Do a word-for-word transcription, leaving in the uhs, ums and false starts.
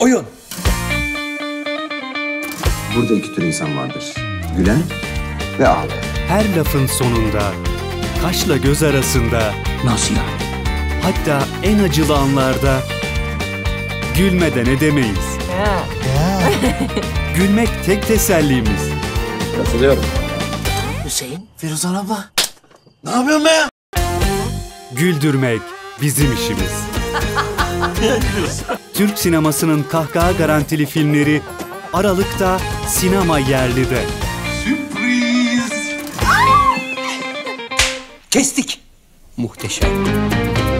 Oyun. Burada iki tür insan vardır. Gülen ve ağlayan. Her lafın sonunda, kaşla göz arasında. Nasıl yani? Hatta en acılı anlarda gülmeden edemeyiz. Ya. Ya. Gülmek tek tesellimiz. Katılıyorum. Hüseyin. Firuzan abla. Ne yapıyorsun be? Güldürmek bizim işimiz. Türk sinemasının kahkaha garantili filmleri Aralık'ta sinema yerlide. Sürpriz. Kestik. Muhteşem.